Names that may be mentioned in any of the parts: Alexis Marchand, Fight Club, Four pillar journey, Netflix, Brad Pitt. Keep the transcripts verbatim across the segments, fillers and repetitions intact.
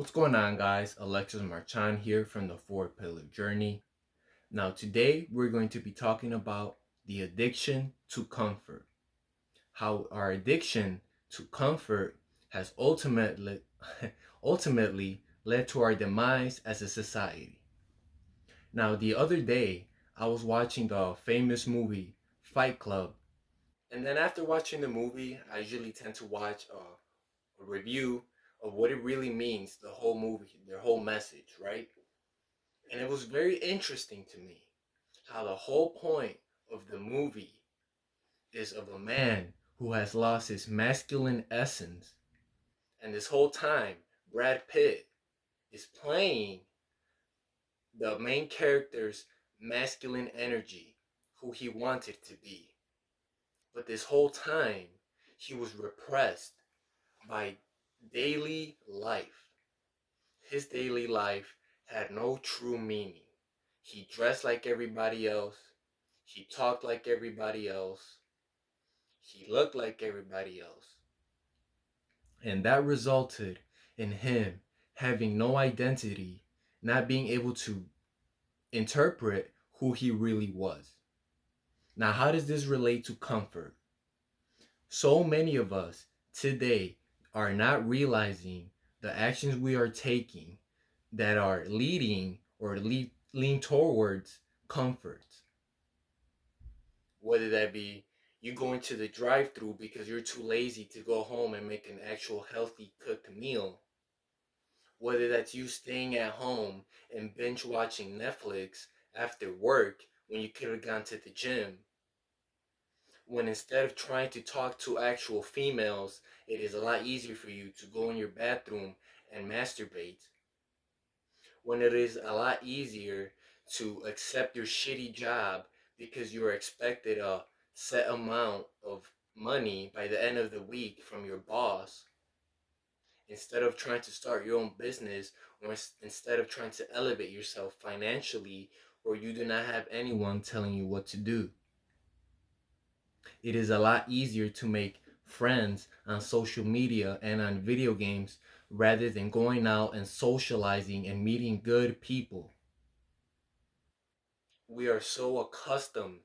What's going on, guys? Alexis Marchand here from the Four Pillar Journey. Now today we're going to be talking about the addiction to comfort. How our addiction to comfort has ultimately ultimately led to our demise as a society. Now the other day I was watching the famous movie Fight Club, and then after watching the movie I usually tend to watch a, a review of what it really means, the whole movie, their whole message, right? And it was very interesting to me how the whole point of the movie is of a man who has lost his masculine essence. And this whole time, Brad Pitt is playing the main character's masculine energy, who he wanted to be. But this whole time, he was repressed by daily life. His daily life had no true meaning. He dressed like everybody else. He talked like everybody else. He looked like everybody else. And that resulted in him having no identity, not being able to interpret who he really was. Now, how does this relate to comfort? So many of us today are not realizing the actions we are taking that are leading or lead, lean towards comfort. Whether that be you going to the drive-thru because you're too lazy to go home and make an actual healthy cooked meal. Whether that's you staying at home and binge watching Netflix after work when you could have gone to the gym. When instead of trying to talk to actual females, it is a lot easier for you to go in your bathroom and masturbate. When it is a lot easier to accept your shitty job because you are expected a set amount of money by the end of the week from your boss. Instead of trying to start your own business, or instead of trying to elevate yourself financially, or you do not have anyone telling you what to do. It is a lot easier to make friends on social media and on video games rather than going out and socializing and meeting good people. We are so accustomed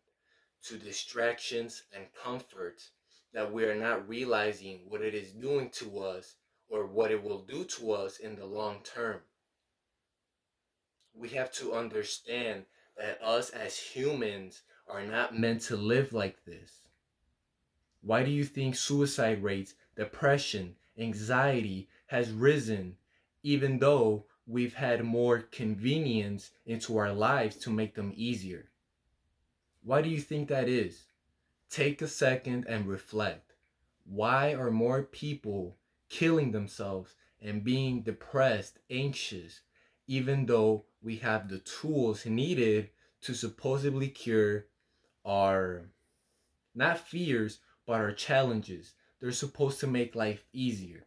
to distractions and comforts that we are not realizing what it is doing to us or what it will do to us in the long term. We have to understand that us as humans are not meant to live like this. Why do you think suicide rates, depression, anxiety has risen, even though we've had more convenience into our lives to make them easier? Why do you think that is? Take a second and reflect. Why are more people killing themselves and being depressed, anxious, even though we have the tools needed to supposedly cure our, not fears, but our challenges? They're supposed to make life easier.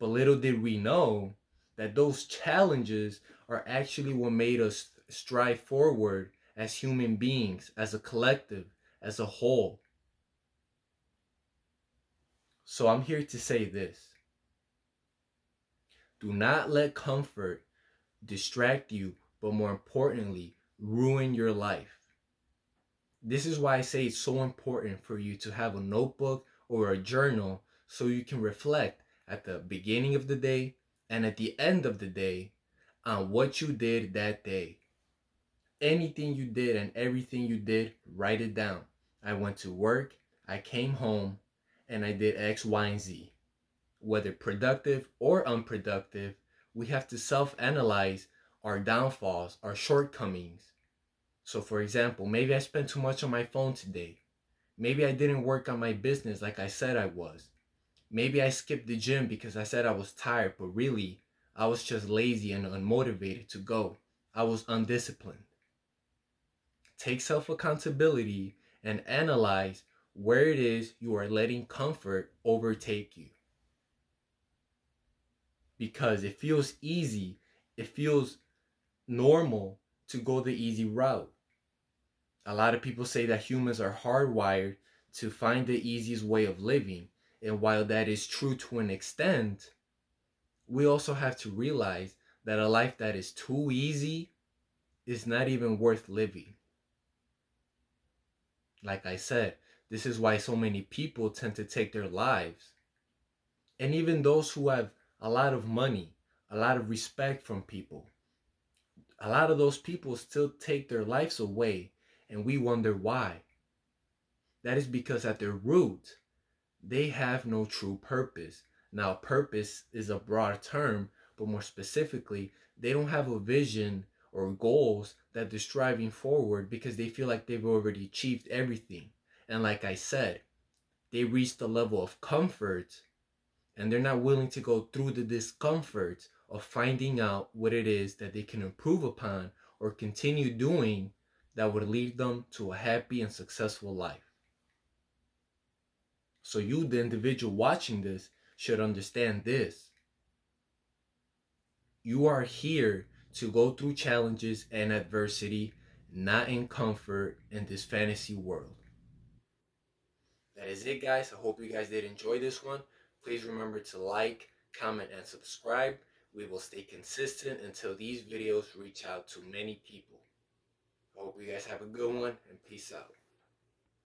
But little did we know that those challenges are actually what made us strive forward as human beings, as a collective, as a whole. So I'm here to say this. Do not let comfort distract you, but more importantly, ruin your life. This is why I say it's so important for you to have a notebook or a journal so you can reflect at the beginning of the day and at the end of the day on what you did that day. Anything you did and everything you did, write it down. I went to work, I came home, and I did X, Y, and Z. Whether productive or unproductive, we have to self-analyze our downfalls, our shortcomings. So for example, maybe I spent too much on my phone today. Maybe I didn't work on my business like I said I was. Maybe I skipped the gym because I said I was tired, but really, I was just lazy and unmotivated to go. I was undisciplined. Take self-accountability and analyze where it is you are letting comfort overtake you. Because it feels easy, it feels normal to go the easy route. A lot of people say that humans are hardwired to find the easiest way of living. And while that is true to an extent, we also have to realize that a life that is too easy is not even worth living. Like I said, this is why so many people tend to take their lives. And even those who have a lot of money, a lot of respect from people, a lot of those people still take their lives away, and we wonder why. That is because at their root, they have no true purpose. Now, purpose is a broad term, but more specifically, they don't have a vision or goals that they're striving forward because they feel like they've already achieved everything. And like I said, they reached a level of comfort and they're not willing to go through the discomfort of finding out what it is that they can improve upon or continue doing that would lead them to a happy and successful life. So you, the individual watching this, should understand this. You are here to go through challenges and adversity, not in comfort in this fantasy world. That is it, guys. I hope you guys did enjoy this one. Please remember to like, comment, and subscribe. We will stay consistent until these videos reach out to many people. I hope you guys have a good one, and peace out.